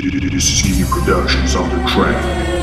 GIMI Productions on the track.